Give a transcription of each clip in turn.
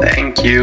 Thank you.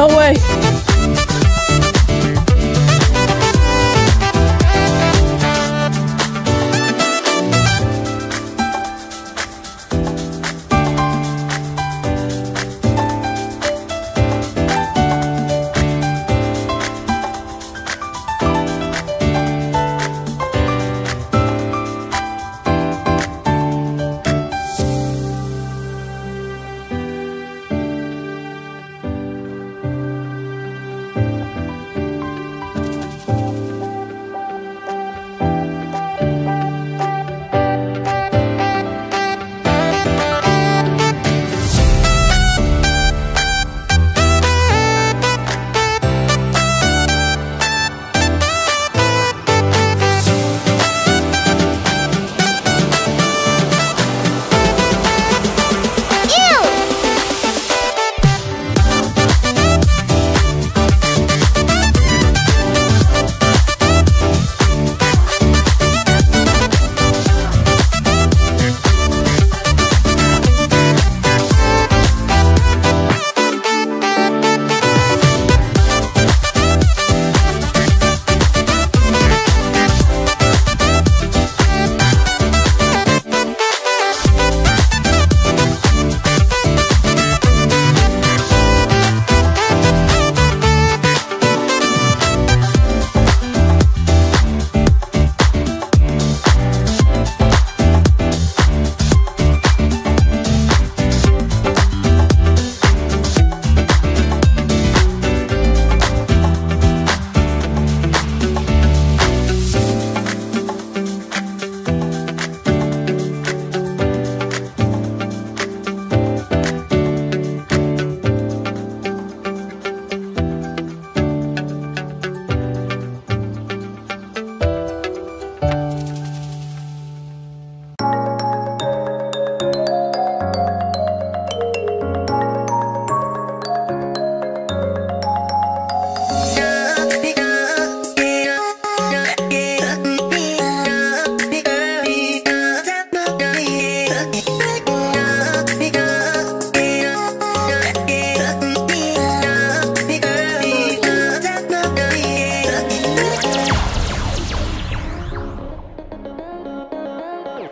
No way.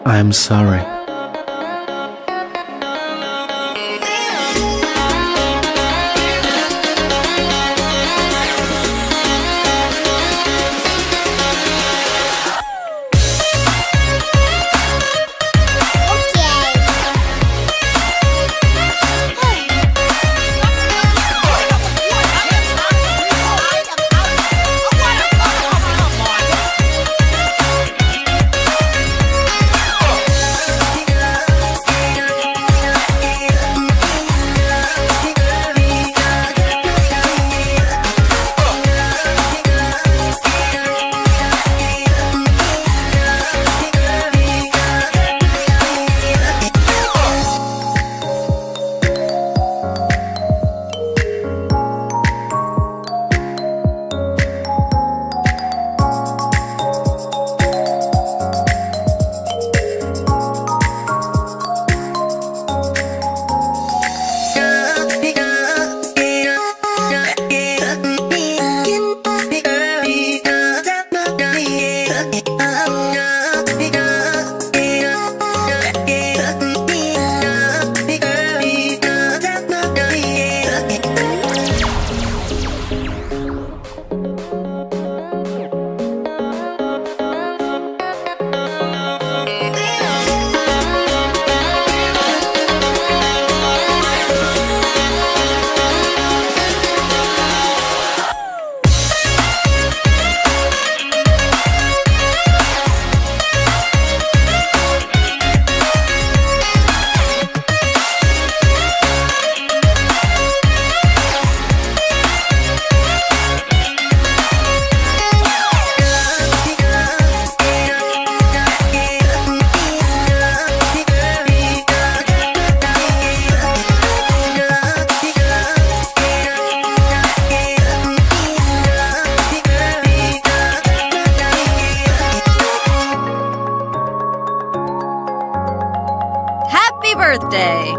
I'm sorry. Birthday.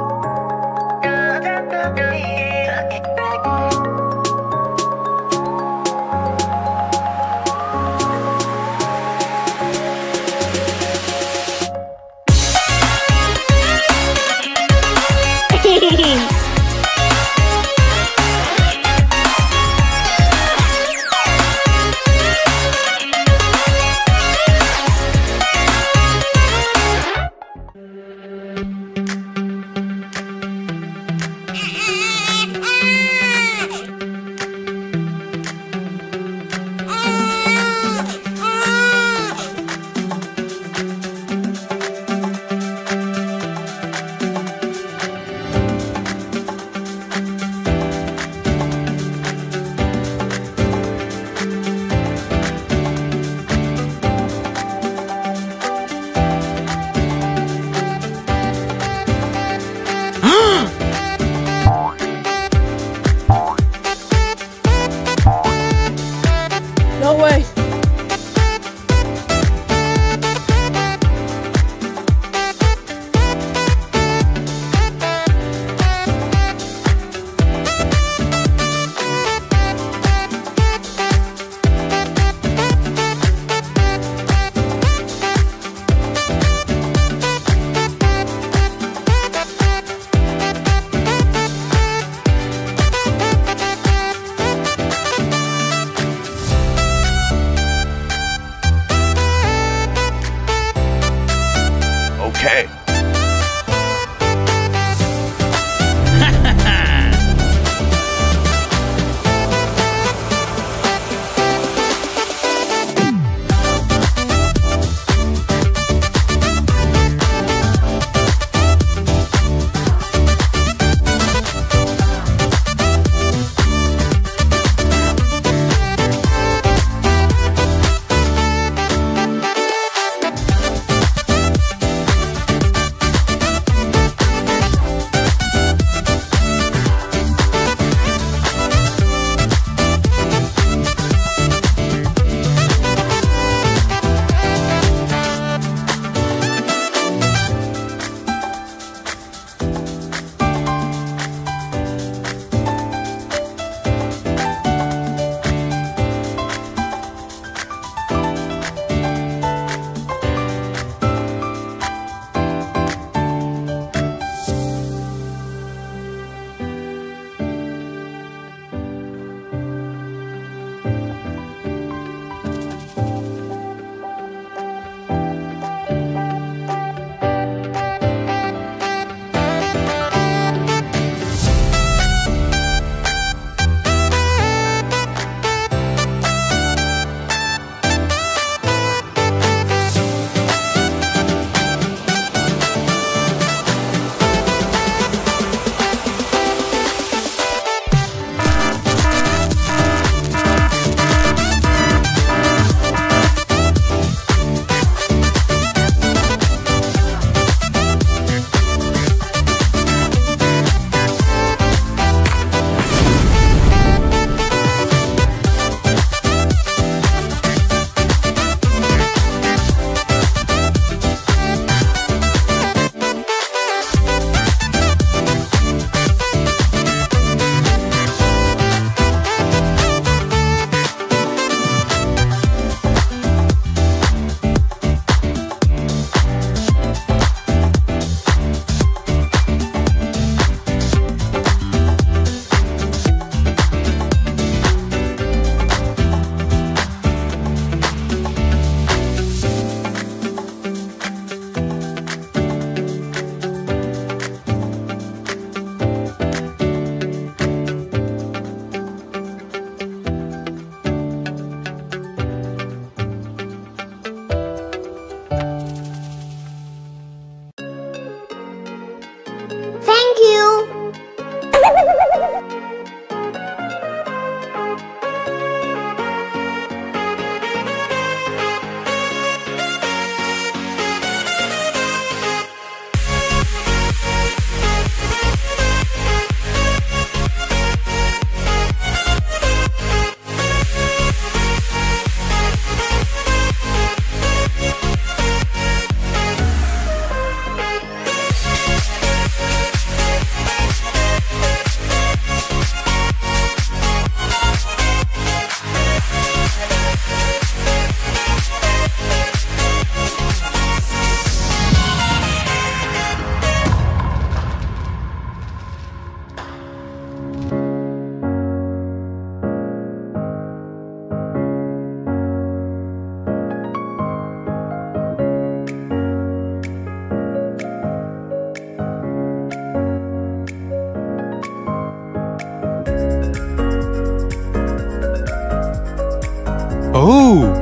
Oh!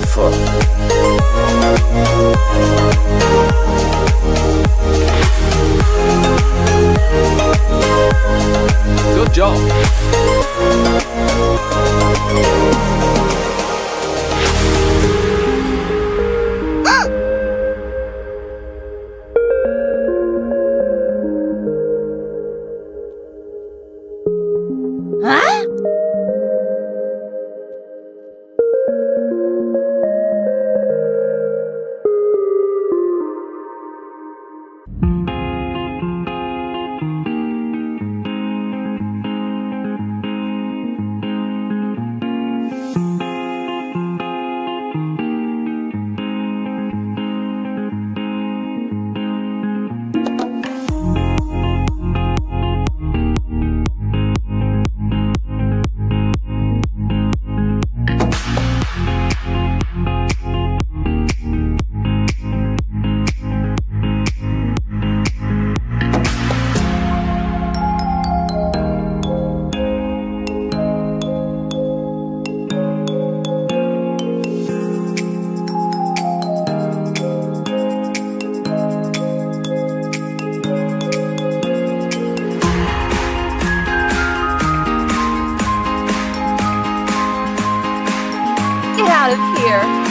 beautiful. Good job. Out of here.